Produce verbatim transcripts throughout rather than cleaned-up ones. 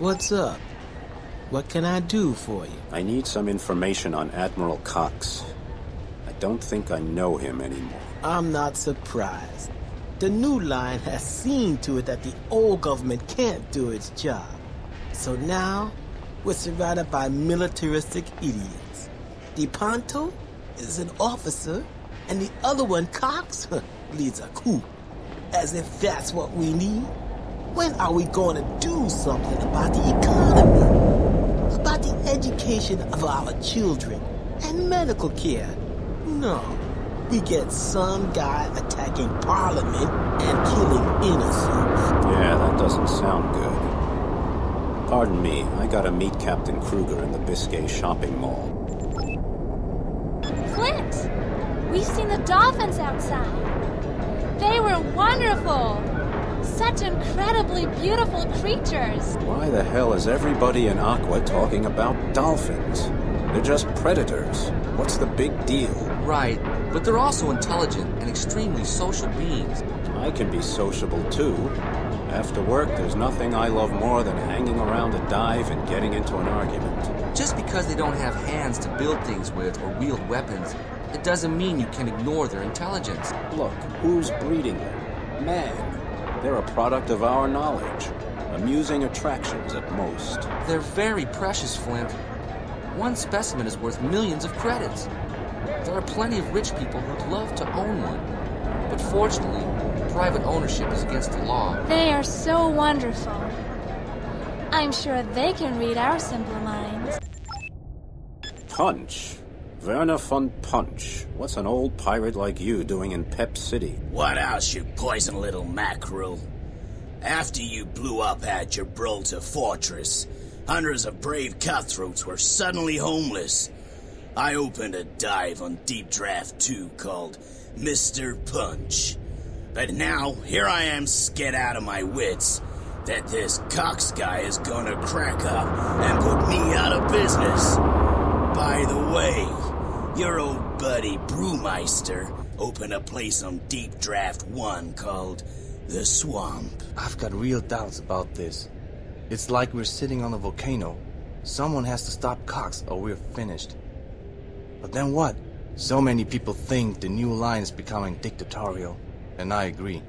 What's up? What can I do for you? I need some information on Admiral Cox. I don't think I know him anymore. I'm not surprised. The new line has seen to it that the old government can't do its job. So now, we're surrounded by militaristic idiots. DePanto is an officer, and the other one, Cox, leads a coup. As if that's what we need. When are we going to do something about the economy? About the education of our children and medical care. No, we get some guy attacking Parliament and killing innocents. Yeah, that doesn't sound good. Pardon me, I gotta meet Captain Kruger in the Biscay shopping mall. Clint! We've seen the dolphins outside. They were wonderful! Such incredibly beautiful creatures! Why the hell is everybody in Aqua talking about dolphins? They're just predators. What's the big deal? Right, but they're also intelligent and extremely social beings. I can be sociable too. After work, there's nothing I love more than hanging around a dive and getting into an argument. Just because they don't have hands to build things with or wield weapons, it doesn't mean you can ignore their intelligence. Look, who's breeding them? Man. They're a product of our knowledge. Amusing attractions at most. They're very precious, Flint. One specimen is worth millions of credits. There are plenty of rich people who'd love to own one. But fortunately, private ownership is against the law. They are so wonderful. I'm sure they can read our simple minds. Punch. Werner von Punch, what's an old pirate like you doing in Pep City? What else, you poison little mackerel? After you blew up at Gibraltar Fortress, hundreds of brave cutthroats were suddenly homeless. I opened a dive on Deep Draft two called Mister Punch. But now, here I am scared out of my wits that this Cox guy is gonna crack up and put me out of business. By the way, your old buddy Brewmeister opened a place on Deep Draft one called The Swamp. I've got real doubts about this. It's like we're sitting on a volcano. Someone has to stop Cox or we're finished. But then what? So many people think the new line is becoming dictatorial, and I agree.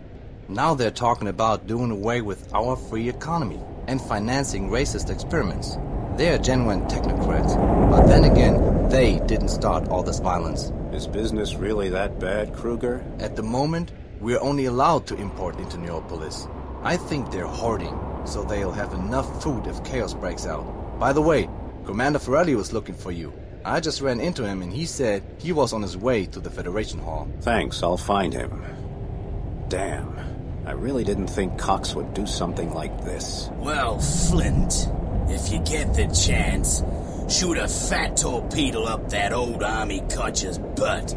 Now they're talking about doing away with our free economy and financing racist experiments. They're genuine technocrats, but then again, they didn't start all this violence. Is business really that bad, Kruger? At the moment, we're only allowed to import into Neopolis. I think they're hoarding, so they'll have enough food if chaos breaks out. By the way, Commander Ferrelli was looking for you. I just ran into him and he said he was on his way to the Federation Hall. Thanks, I'll find him. Damn, I really didn't think Cox would do something like this. Well, Flint... if you get the chance, shoot a fat torpedo up that old army cutcher's butt.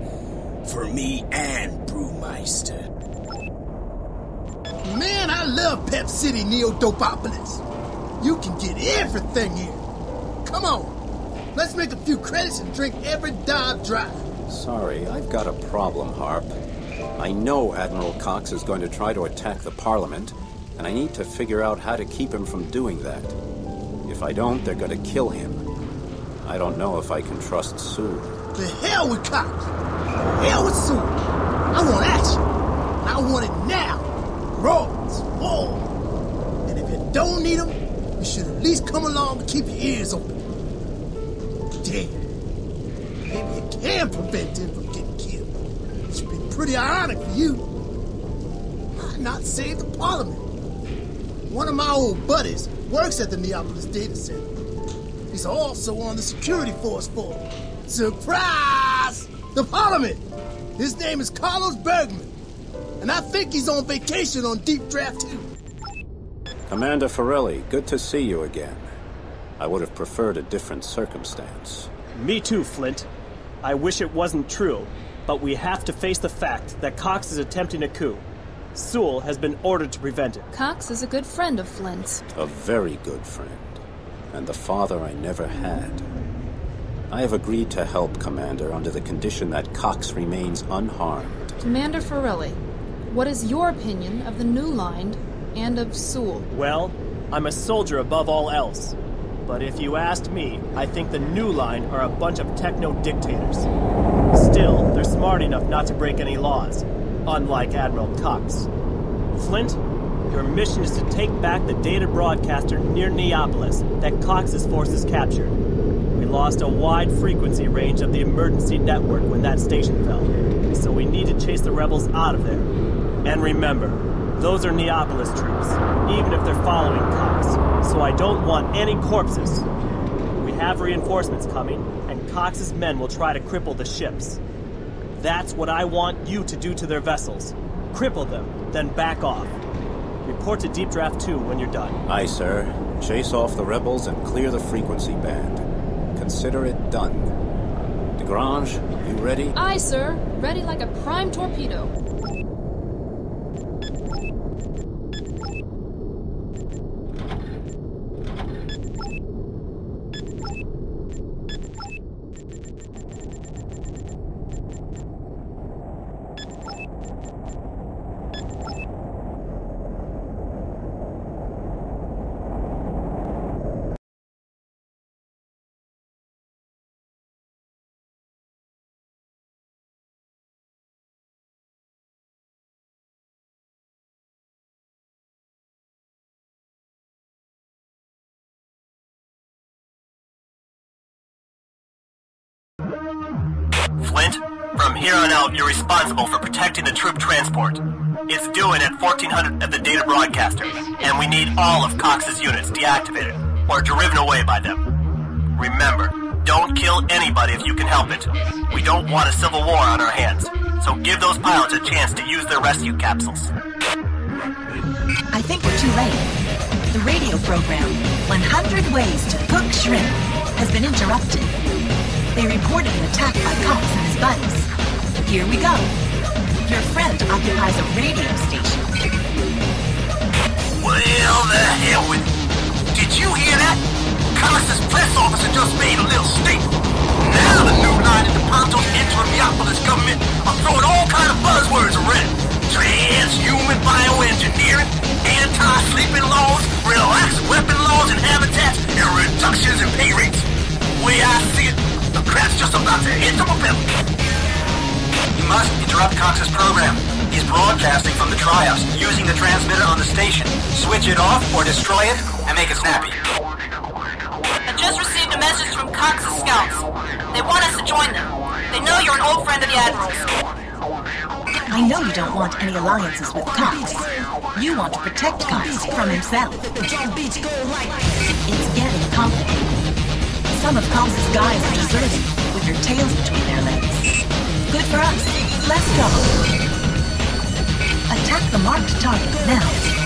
For me and Brewmeister. Man, I love Pep City, Neo-Dopopolis. You can get everything here. Come on, let's make a few credits and drink every dive dry. Sorry, I've got a problem, Harp. I know Admiral Cox is going to try to attack the Parliament, and I need to figure out how to keep him from doing that. If I don't, they're gonna kill him. I don't know if I can trust Sewell. The hell with Cox! The hell with Sewell! I want action! I want it now! Roads, war! And if you don't need them, you should at least come along and keep your ears open. Damn. Maybe you can prevent him from getting killed. It should be pretty ironic for you. Why not save the Parliament? One of my old buddies works at the Neopolis Data Center. He's also on the security force for him. Surprise! The Parliament! His name is Carlos Bergman, and I think he's on vacation on Deep Draft two. Commander Ferrelli, good to see you again. I would have preferred a different circumstance. Me too, Flint. I wish it wasn't true, but we have to face the fact that Cox is attempting a coup. Sewell has been ordered to prevent it. Cox is a good friend of Flint's. A very good friend. And the father I never had. I have agreed to help, Commander, under the condition that Cox remains unharmed. Commander Ferrelli, what is your opinion of the new line and of Sewell? Well, I'm a soldier above all else. But if you asked me, I think the New Line are a bunch of techno-dictators. Still, they're smart enough not to break any laws, unlike Admiral Cox. Flint, your mission is to take back the data broadcaster near Neopolis that Cox's forces captured. We lost a wide frequency range of the emergency network when that station fell, so we need to chase the rebels out of there. And remember, those are Neopolis troops, even if they're following Cox, so I don't want any corpses. We have reinforcements coming, and Cox's men will try to cripple the ships. That's what I want you to do to their vessels. Cripple them, then back off. Report to Deep Draft two when you're done. Aye, sir. Chase off the rebels and clear the frequency band. Consider it done. DeGrange, you ready? Aye, sir. Ready like a prime torpedo. Flint, from here on out, you're responsible for protecting the troop transport. It's due in at fourteen hundred at the data broadcaster, and we need all of Cox's units deactivated or driven away by them. Remember, don't kill anybody if you can help it. We don't want a civil war on our hands, so give those pilots a chance to use their rescue capsules. I think we're too late. The radio program, one hundred Ways to Cook Shrimp, has been interrupted. They reported an attack by Cox and his buddies. Here we go. Your friend occupies a radio station. Well, the hell with you. Did you hear that? Colossus press officer just made a little statement. Now the New Line and DePanto's interim Yopolis government are throwing all kind of buzzwords around. Transhuman bioengineering, anti-sleeping laws, relaxed weapon laws and habitats, and reductions in pay rates. The way I see it, the crap's just about to hit the mobility. You must interrupt Cox's program. He's broadcasting from the Trios, using the transmitter on the station. Switch it off or destroy it and make it snappy. I just received a message from Cox's scouts. They want us to join them. They know you're an old friend of the Admiral's. I know you don't want any alliances with Cox. You want to protect Cox from himself. It's getting complicated. Some of Cox's guys are deserting, with their tails between their legs. Good for us. Let's go. Attack the marked target now.